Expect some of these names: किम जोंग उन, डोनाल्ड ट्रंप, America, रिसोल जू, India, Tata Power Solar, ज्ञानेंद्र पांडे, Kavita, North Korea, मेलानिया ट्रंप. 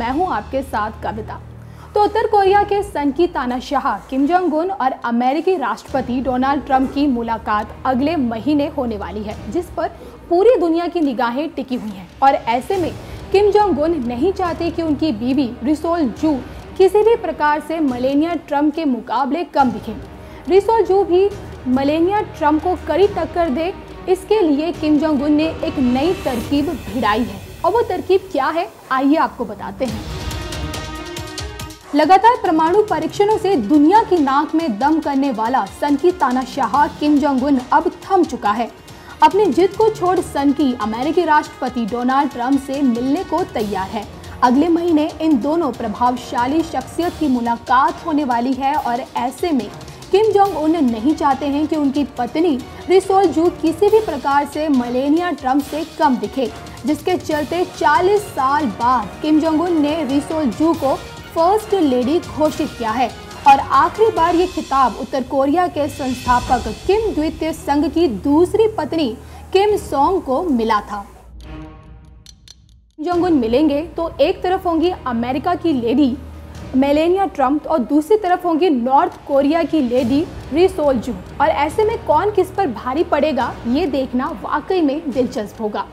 मैं हूं आपके साथ कविता। तो उत्तर कोरिया के सन की तानाशाह किम जोंग उन और अमेरिकी राष्ट्रपति डोनाल्ड ट्रंप की मुलाकात अगले महीने होने वाली है, जिस पर पूरी दुनिया की निगाहें टिकी हुई हैं। और ऐसे में किम जोंग उन नहीं चाहते कि उनकी बीवी रिसोल जू किसी भी प्रकार से मेलानिया ट्रंप के मुकाबले कम दिखे। रिसोल जू भी मेलानिया ट्रंप को कड़ी टक्कर दे, इसके लिए किम जोंग उन ने एक नई तरकीब भिड़ाई है। और वो तरकीब क्या है, आइए आपको बताते हैं। लगातार परमाणु परीक्षणों से दुनिया की नाक में दम करने वाला सन की तानाशाह किम जोंग उन अब थम चुका है। अपनी जिद को छोड़ सन की अमेरिकी राष्ट्रपति डोनाल्ड ट्रंप से मिलने को तैयार है। अगले महीने इन दोनों प्रभावशाली शख्सियत की मुलाकात होने वाली है और ऐसे में किम जोंग उन नहीं चाहते हैं कि उनकी पत्नी रिसोल जू किसी भी प्रकार से मेलानिया ट्रंप से कम दिखे, जिसके चलते 40 साल बाद किम जोंग उन ने रिसोल जू को फर्स्ट लेडी घोषित किया है। और आखिरी बार ये खिताब उत्तर कोरिया के संस्थापक किम द्वितीय संघ की दूसरी पत्नी किम जोंग को मिला था। जोंग उन मिलेंगे तो एक तरफ होंगी अमेरिका की लेडी मेलानिया ट्रंप और दूसरी तरफ होंगी नॉर्थ कोरिया की लेडी रिसोल जू। और ऐसे में कौन किस पर भारी पड़ेगा, ये देखना वाकई में दिलचस्प होगा।